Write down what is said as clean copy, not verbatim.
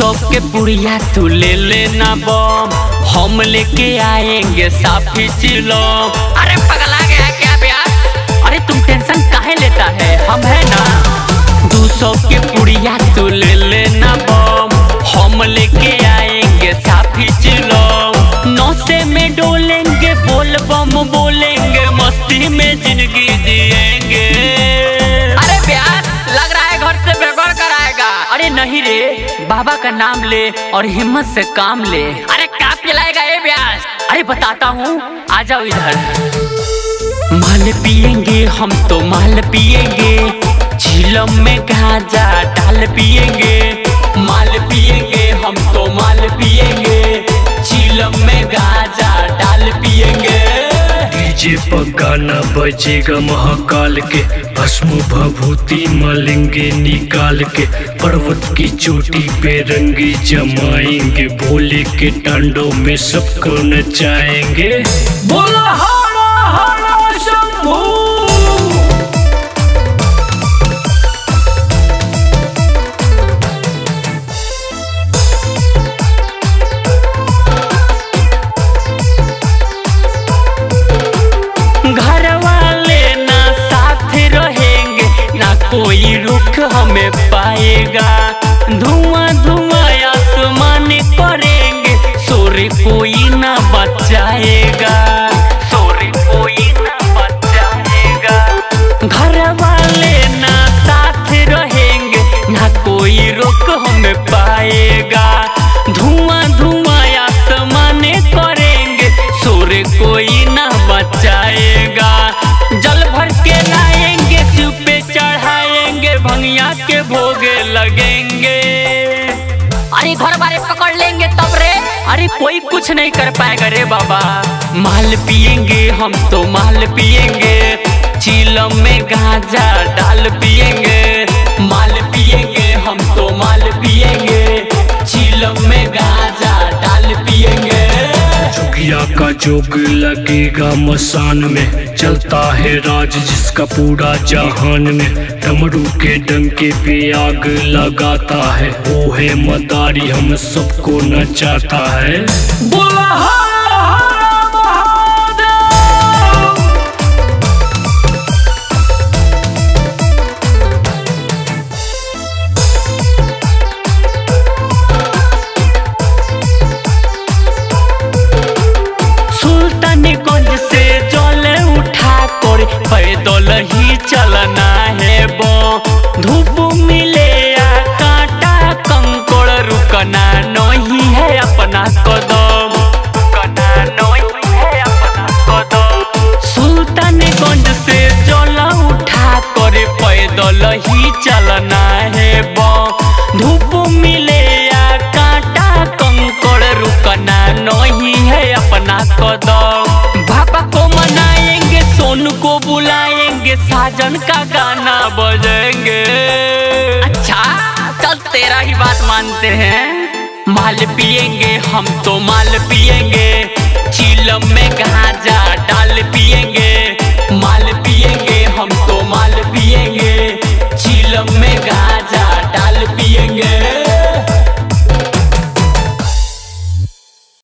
सबके पुड़िया तू ले लेना बम, हम लेके आएंगे साफी चिलम। अरे पगला गया क्या ब्यास, अरे तुम टेंशन काहे लेता है, हम है ना। 200 के पुड़िया तू ले लेना बम, हम लेके आएंगे साफी चिलम। 900 में डोलेंगे बोल बम बोलेंगे, मस्ती में जिंदगी जिएंगे। अरे ब्यास लग रहा है घर से बेघर कराएगा। अरे नहीं रे, बाबा का नाम ले और हिम्मत से काम ले। अरे क्या पिलाएगा ये ब्यास, अरे बताता हूँ, आ जाओ इधर। माल पियेंगे हम तो माल पियेंगे, झीलम में गांजा डाल पियेंगे। माल पियेंगे हम तो माल पियेंगे, झीलम में गांजा डाल पियेंगे। डीजे पर गाना बजेगा महाकाल के, भस्म भभूति मलेंगे निकाल के। पर्वत की चोटी पे रंगी जमाएंगे, भोले के टांडों में सबको नचाएंगे। बोला हरा हरा शंभू। कोई रुख हमें पाएगा, धुआं धुआं आसमान करेंगे। सूर्य कोई ना बचाएगा, सूर्य कोई ना बचाएगा। घर वाले ना साथ रहेंगे, ना कोई रुख हमें पाएगा। धुआं धुआं आसमान करेंगे, सूर्य कोई ना बचाएगा। जल भर के लाएंगे शिव पे चढ़ा भंगिया के भोगे लगेंगे। अरे घर वाले पकड़ लेंगे तब रे, अरे कोई कुछ नहीं कर पाएगा रे बाबा। माल पियेंगे हम तो माल पियेंगे, चीलम में गांजा डाल पियेंगे। माल पियेंगे हम तो माल पियेंगे, चीलम में गांजा डाल पियेंगे। जोगिया का जोग लगेगा मसान में, चलता है राज जिसका पूरा जहान में। डमरू के डंके पे आग लगाता है, वो है मदारी हम सबको नचाता है। बोला पैदल ही चलना है बो, धूप मिले या कांटा कंकड़ रुकना नहीं है अपना कदम, रुकना नहीं है अपना कदम। सुल्तानगंज से चला उठा कर पैदल ही चलना है बो, धूप मिले या कांटा कंकड़ रुकना नहीं है अपना कदम। बाबा को मनाएंगे, सोनू को बुलाएंगे, साजन का गाना बजेंगे। अच्छा चल तेरा ही बात मानते हैं। माल पियेंगे हम तो माल पियेंगे, चीलम में गांजा डाल पियेंगे। माल पियेंगे हम तो माल पियेंगे, चीलम में गांजा।